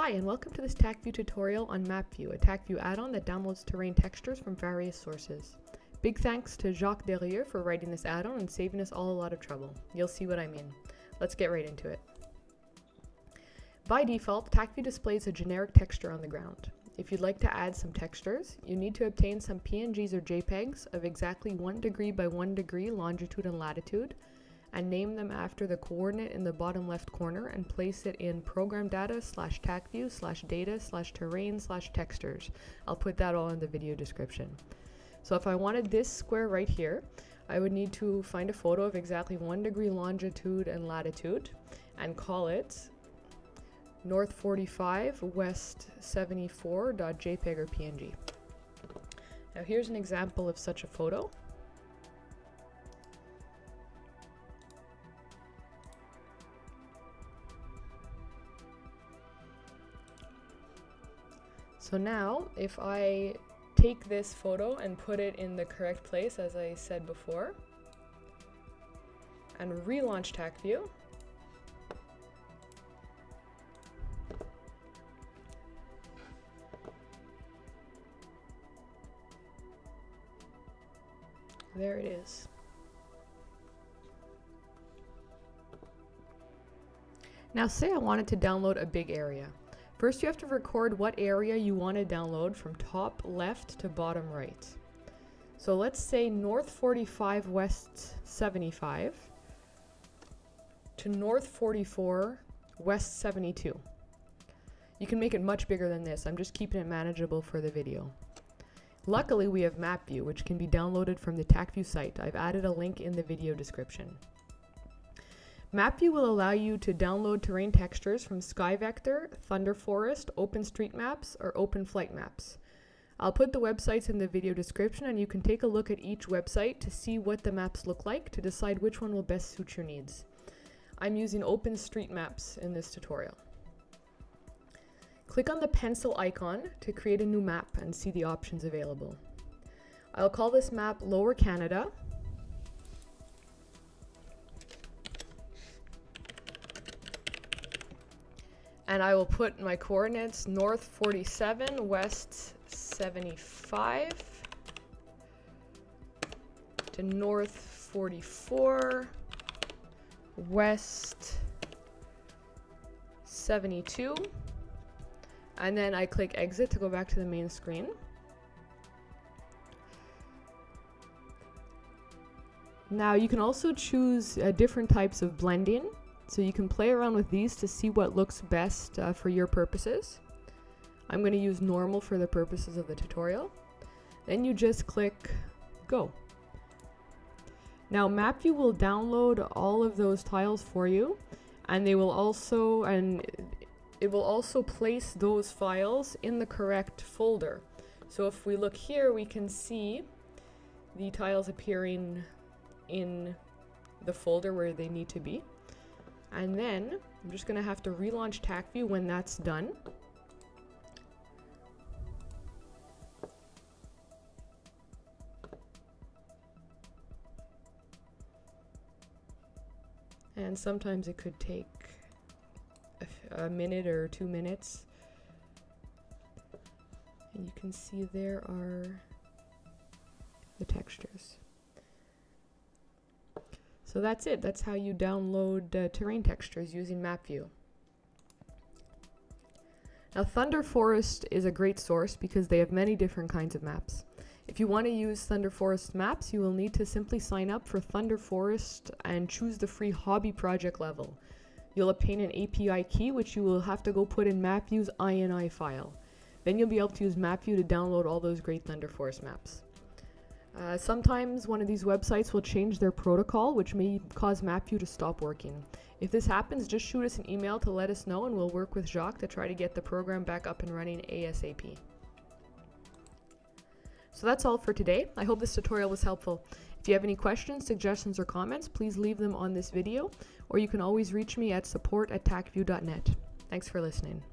Hi, and welcome to this Tacview tutorial on Mapview, a Tacview add-on that downloads terrain textures from various sources. Big thanks to Jacques Deyrieux for writing this add-on and saving us all a lot of trouble. You'll see what I mean. Let's get right into it. By default, Tacview displays a generic texture on the ground. If you'd like to add some textures, you need to obtain some PNGs or JPEGs of exactly 1 degree by 1 degree longitude and latitude, and name them after the coordinate in the bottom left corner and place it in program data / tacview / data / terrain / textures. I'll put that all in the video description. So if I wanted this square right here, I would need to find a photo of exactly 1 degree longitude and latitude and call it north 45 west 74.jpg or PNG. Now here's an example of such a photo. So now, if I take this photo and put it in the correct place, as I said before, and relaunch Tacview, there it is. Now say I wanted to download a big area. First, you have to record what area you want to download from top left to bottom right. So let's say north 45 west 75 to north 44 west 72. You can make it much bigger than this. I'm just keeping it manageable for the video. Luckily, we have Mapview, which can be downloaded from the Tacview site. I've added a link in the video description. Mapview will allow you to download terrain textures from SkyVector, Thunderforest, OpenStreetMaps, or OpenFlightMaps. I'll put the websites in the video description, and you can take a look at each website to see what the maps look like to decide which one will best suit your needs. I'm using OpenStreetMaps in this tutorial. Click on the pencil icon to create a new map and see the options available. I'll call this map Lower Canada. And I will put my coordinates north 47, west 75 to north 44, west 72. And then I click exit to go back to the main screen. Now you can also choose different types of blending. So you can play around with these to see what looks best for your purposes. I'm going to use normal for the purposes of the tutorial. Then you just click go. Now Mapview will download all of those tiles for you, and it will also place those files in the correct folder. So if we look here, we can see the tiles appearing in the folder where they need to be. And then I'm just going to have to relaunch Tacview when that's done. And sometimes it could take a minute or 2 minutes. And you can see there are the textures. So that's it. That's how you download terrain textures using Mapview. Now Thunderforest is a great source because they have many different kinds of maps. If you want to use Thunderforest maps, you will need to simply sign up for Thunderforest and choose the free hobby project level. You'll obtain an API key, which you will have to go put in Mapview's INI file. Then you'll be able to use Mapview to download all those great Thunderforest maps. Sometimes one of these websites will change their protocol, which may cause Mapview to stop working. If this happens, just shoot us an email to let us know, and we'll work with Jacques to try to get the program back up and running ASAP. So that's all for today. I hope this tutorial was helpful. If you have any questions, suggestions, or comments, please leave them on this video, or you can always reach me at support@tacview.net. Thanks for listening.